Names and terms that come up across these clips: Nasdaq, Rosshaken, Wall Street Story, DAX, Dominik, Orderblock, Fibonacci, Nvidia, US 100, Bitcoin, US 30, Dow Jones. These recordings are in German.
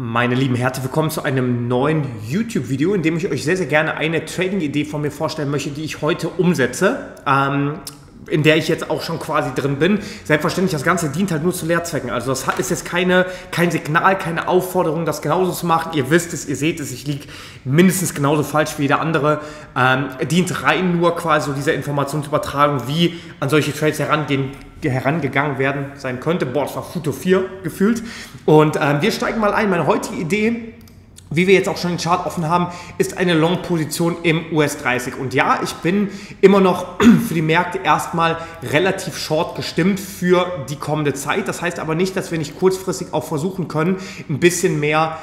Meine lieben Herzen, willkommen zu einem neuen YouTube-Video, in dem ich euch sehr, sehr gerne eine Trading-Idee von mir vorstellen möchte, die ich heute umsetze, in der ich jetzt auch schon quasi drin bin. Selbstverständlich, das Ganze dient halt nur zu Lehrzwecken. Also das ist jetzt kein Signal, keine Aufforderung, das genauso zu machen. Ihr wisst es, ihr seht es, ich liege mindestens genauso falsch wie jeder andere. Dient rein nur quasi so dieser Informationsübertragung, wie an solche Trades herangegangen sein könnte. Boah, das war Futur 4 gefühlt. Und wir steigen mal ein. Meine heutige Idee, wie wir jetzt auch schon den Chart offen haben, ist eine Long-Position im US 30. Und ja, ich bin immer noch für die Märkte erstmal relativ short gestimmt für die kommende Zeit. Das heißt aber nicht, dass wir nicht kurzfristig auch versuchen können, ein bisschen mehr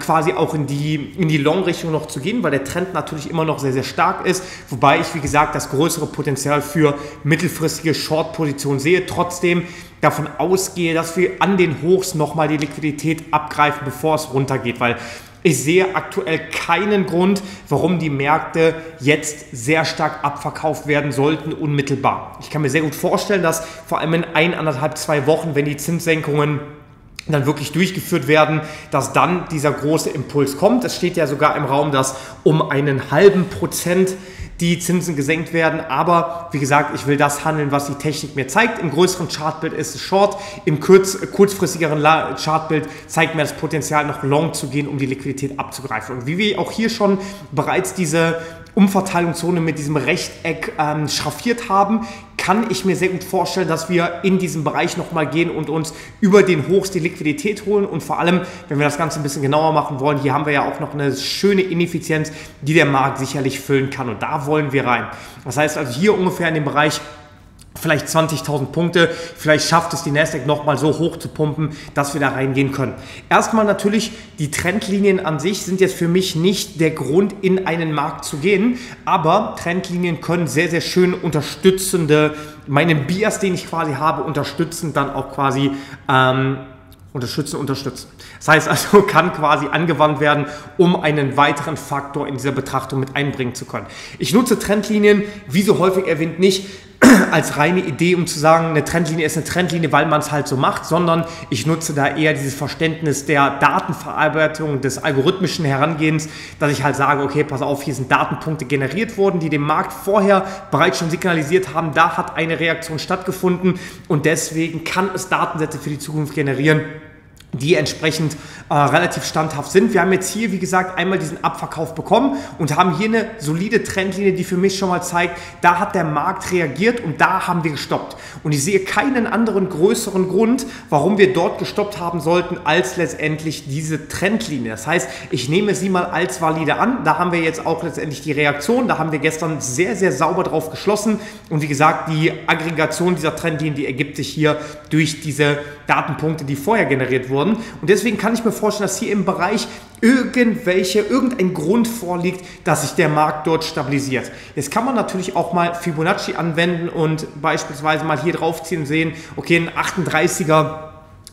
quasi auch in die Long-Richtung noch zu gehen, weil der Trend natürlich immer noch sehr, sehr stark ist. Wobei ich, wie gesagt, das größere Potenzial für mittelfristige Short-Positionen sehe. Trotzdem davon ausgehe, dass wir an den Hochs nochmal die Liquidität abgreifen, bevor es runtergeht, weil ich sehe aktuell keinen Grund, warum die Märkte jetzt sehr stark abverkauft werden sollten, unmittelbar. Ich kann mir sehr gut vorstellen, dass vor allem in zwei Wochen, wenn die Zinssenkungen dann wirklich durchgeführt werden, dass dann dieser große Impuls kommt. Es steht ja sogar im Raum, dass um 1,5% die Zinsen gesenkt werden, aber wie gesagt, ich will das handeln, was die Technik mir zeigt. Im größeren Chartbild ist es Short, im kurzfristigeren Chartbild zeigt mir das Potenzial, noch Long zu gehen, um die Liquidität abzugreifen. Und wie wir auch hier schon bereits diese Umverteilungszone mit diesem Rechteck schraffiert haben, kann ich mir sehr gut vorstellen, dass wir in diesem Bereich nochmal gehen und uns über den Hochs die Liquidität holen. Und vor allem, wenn wir das Ganze ein bisschen genauer machen wollen, hier haben wir ja auch noch eine schöne Ineffizienz, die der Markt sicherlich füllen kann. Und da wollen wir rein. Das heißt also hier ungefähr in dem Bereich vielleicht 20.000 Punkte, vielleicht schafft es die Nasdaq nochmal so hoch zu pumpen, dass wir da reingehen können. Erstmal natürlich, die Trendlinien an sich sind jetzt für mich nicht der Grund, in einen Markt zu gehen, aber Trendlinien können sehr, sehr schön unterstützende, meinen Bias, den ich quasi habe, unterstützend dann auch quasi unterstützen. Das heißt also, kann quasi angewandt werden, um einen weiteren Faktor in dieser Betrachtung mit einbringen zu können. Ich nutze Trendlinien, wie so häufig erwähnt, nicht als reine Idee, um zu sagen, eine Trendlinie ist eine Trendlinie, weil man es halt so macht, sondern ich nutze da eher dieses Verständnis der Datenverarbeitung, des algorithmischen Herangehens, dass ich halt sage, okay, pass auf, hier sind Datenpunkte generiert worden, die dem Markt vorher bereits schon signalisiert haben, da hat eine Reaktion stattgefunden und deswegen kann es Datensätze für die Zukunft generieren, die entsprechend relativ standhaft sind. Wir haben jetzt hier, wie gesagt, einmal diesen Abverkauf bekommen und haben hier eine solide Trendlinie, die für mich schon mal zeigt, da hat der Markt reagiert und da haben wir gestoppt. Und ich sehe keinen anderen größeren Grund, warum wir dort gestoppt haben sollten, als letztendlich diese Trendlinie. Das heißt, ich nehme sie mal als valide an. Da haben wir jetzt auch letztendlich die Reaktion. Da haben wir gestern sehr, sehr sauber drauf geschlossen. Und wie gesagt, die Aggregation dieser Trendlinien, die ergibt sich hier durch diese Datenpunkte, die vorher generiert wurden. Und deswegen kann ich mir vorstellen, dass hier im Bereich irgendein Grund vorliegt, dass sich der Markt dort stabilisiert. Jetzt kann man natürlich auch mal Fibonacci anwenden und beispielsweise mal hier draufziehen und sehen, okay, ein 38er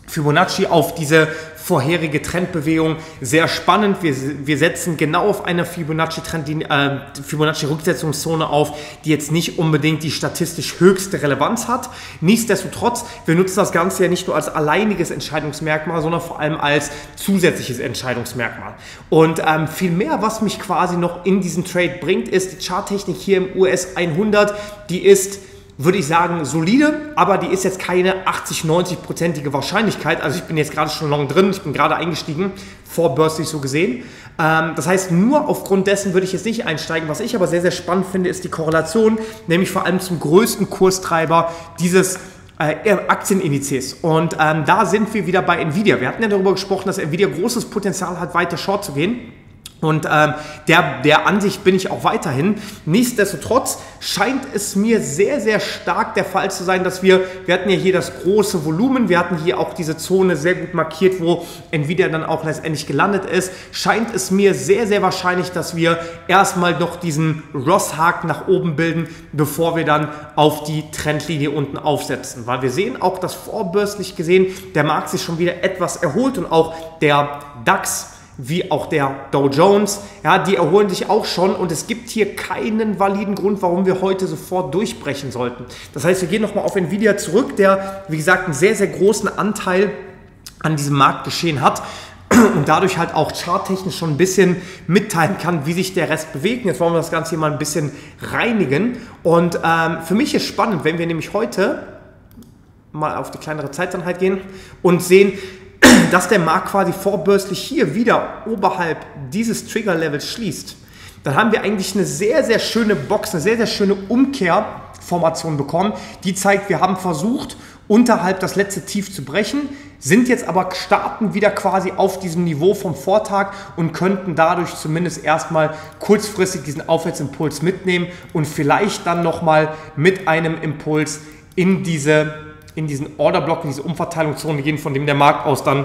Fibonacci auf diese vorherige Trendbewegung, sehr spannend. Wir setzen genau auf eine Fibonacci-Rücksetzungszone auf, die jetzt nicht unbedingt die statistisch höchste Relevanz hat. Nichtsdestotrotz, wir nutzen das Ganze ja nicht nur als alleiniges Entscheidungsmerkmal, sondern vor allem als zusätzliches Entscheidungsmerkmal. Und viel mehr, was mich quasi noch in diesen Trade bringt, ist die Charttechnik hier im US 100. Die ist, würde ich sagen, solide, aber die ist jetzt keine 80-90%ige Wahrscheinlichkeit. Also ich bin jetzt gerade schon long drin, ich bin gerade eingestiegen, vorbörslich so gesehen. Das heißt, nur aufgrund dessen würde ich jetzt nicht einsteigen. Was ich aber sehr, sehr spannend finde, ist die Korrelation, nämlich vor allem zum größten Kurstreiber dieses Aktienindizes. Und da sind wir wieder bei Nvidia. Wir hatten ja darüber gesprochen, dass Nvidia großes Potenzial hat, weiter short zu gehen. Und der Ansicht bin ich auch weiterhin. Nichtsdestotrotz scheint es mir sehr, sehr stark der Fall zu sein, dass wir hatten ja hier das große Volumen, wir hatten hier auch diese Zone sehr gut markiert, wo Nvidia dann auch letztendlich gelandet ist, scheint es mir sehr, sehr wahrscheinlich, dass wir erstmal noch diesen Rosshaken nach oben bilden, bevor wir dann auf die Trendlinie unten aufsetzen. Weil wir sehen auch, dass vorbörslich gesehen der Markt sich schon wieder etwas erholt und auch der DAX wie auch der Dow Jones, ja, die erholen sich auch schon und es gibt hier keinen validen Grund, warum wir heute sofort durchbrechen sollten. Das heißt, wir gehen nochmal auf Nvidia zurück, der, wie gesagt, einen sehr, sehr großen Anteil an diesem Marktgeschehen hat. und dadurch halt auch charttechnisch schon ein bisschen mitteilen kann, wie sich der Rest bewegt. Jetzt wollen wir das Ganze hier mal ein bisschen reinigen. Und für mich ist spannend, wenn wir nämlich heute mal auf die kleinere Zeiteinheit gehen und sehen, dass der Markt quasi vorbörslich hier wieder oberhalb dieses Trigger-Levels schließt, dann haben wir eigentlich eine sehr, sehr schöne Box, eine sehr, sehr schöne Umkehrformation bekommen, die zeigt, wir haben versucht, unterhalb das letzte Tief zu brechen, sind jetzt aber starten wieder quasi auf diesem Niveau vom Vortag und könnten dadurch zumindest erstmal kurzfristig diesen Aufwärtsimpuls mitnehmen und vielleicht dann nochmal mit einem Impuls in diesen Orderblock, in diese Umverteilungszone gehen, von dem der Markt aus dann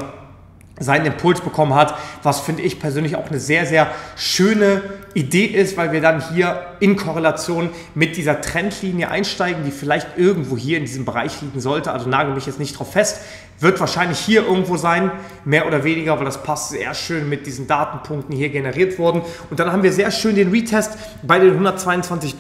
seinen Impuls bekommen hat, was finde ich persönlich auch eine sehr, sehr schöne Idee ist, weil wir dann hier in Korrelation mit dieser Trendlinie einsteigen, die vielleicht irgendwo hier in diesem Bereich liegen sollte, also nagel mich jetzt nicht drauf fest, wird wahrscheinlich hier irgendwo sein, mehr oder weniger, weil das passt sehr schön mit diesen Datenpunkten hier generiert worden. Und dann haben wir sehr schön den Retest bei den $122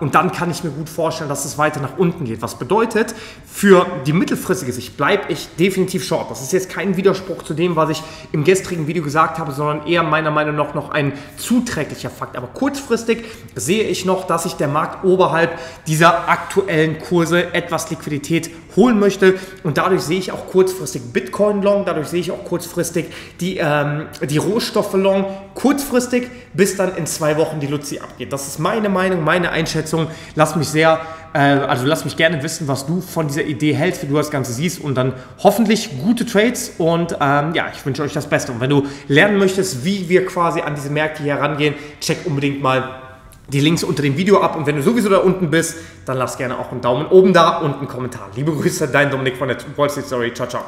und dann kann ich mir gut vorstellen, dass es weiter nach unten geht. Was bedeutet, für die mittelfristige Sicht bleibe ich definitiv short. Das ist jetzt kein Widerspruch zu dem, was ich im gestrigen Video gesagt habe, sondern eher meiner Meinung nach noch ein zuträglicher Fakt. Aber kurzfristig sehe ich noch, dass sich der Markt oberhalb dieser aktuellen Kurse etwas Liquidität holen möchte und dadurch sehe ich auch kurzfristig Bitcoin long, dadurch sehe ich auch kurzfristig die Rohstoffe long, kurzfristig, bis dann in 2 Wochen die Luzi abgeht. Das ist meine Meinung, meine Einschätzung. Lass mich gerne wissen, was du von dieser Idee hältst, wie du das Ganze siehst und dann hoffentlich gute Trades und ja, ich wünsche euch das Beste. Und wenn du lernen möchtest, wie wir quasi an diese Märkte hier herangehen, check unbedingt mal die Links unter dem Video ab und wenn du sowieso da unten bist, dann lass gerne auch einen Daumen oben da und einen Kommentar. Liebe Grüße, dein Dominik von der Wall Street Story. Ciao, ciao.